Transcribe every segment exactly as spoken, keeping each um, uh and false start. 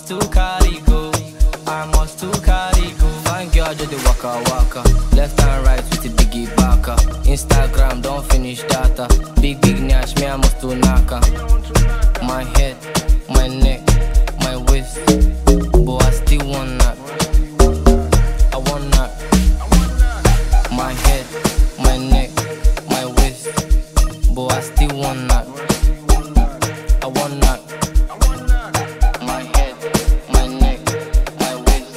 was too carico, I was too carico. Fine girl just the waka waka, left and right with the biggie baka. Instagram don't finish data, big big nash me I must do naka. My head, my neck, my waist, but I still want that. I want that. My head, my neck, my waist, but I still want that. I want that. My head, my neck, my waist,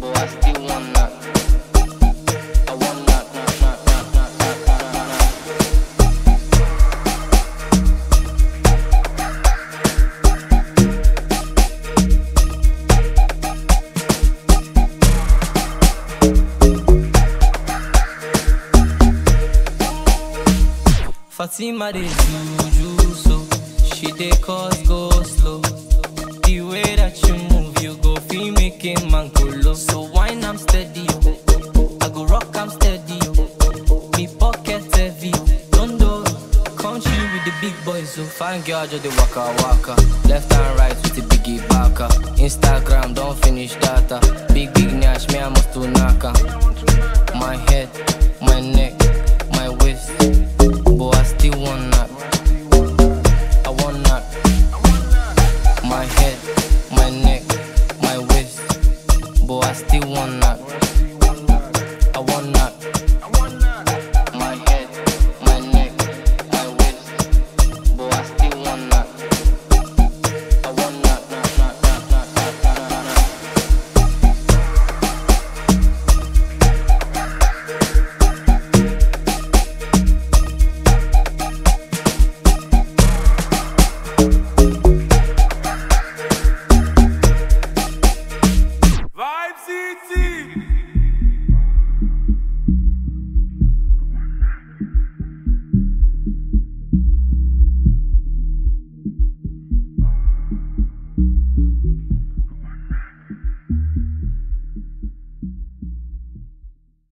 but I still want that. I want that. Fatima dey juju so, she dey cause go slow. The way that you move, you go feel making man go low. So wine I'm steady, I go rock I'm steady. Me pocket heavy, don't do. Country with the big boys, so fine girl just dey waka waka. Left and right with the biggie baka. Instagram don't finish data, big big nash me I must do naka. My head, my neck, my waist. But I still want